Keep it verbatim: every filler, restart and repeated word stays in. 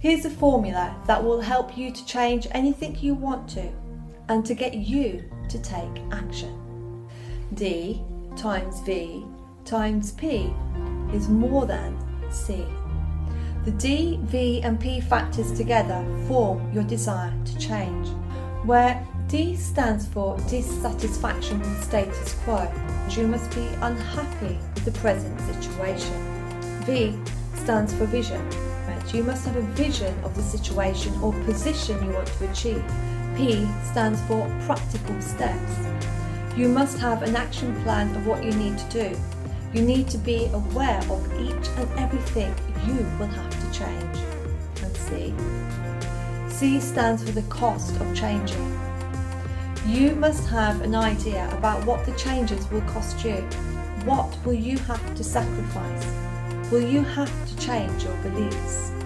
Here's a formula that will help you to change anything you want to and to get you to take action. D times V times P is more than C. The D, V and P factors together form your desire to change, where D stands for dissatisfaction with status quo. You must be unhappy with the present situation. V stands for vision. Right? You must have a vision of the situation or position you want to achieve. P stands for practical steps. You must have an action plan of what you need to do. You need to be aware of each and everything you will have to change. And C. C stands for the cost of changing. You must have an idea about what the changes will cost you. What will you have to sacrifice? Will you have to change your beliefs?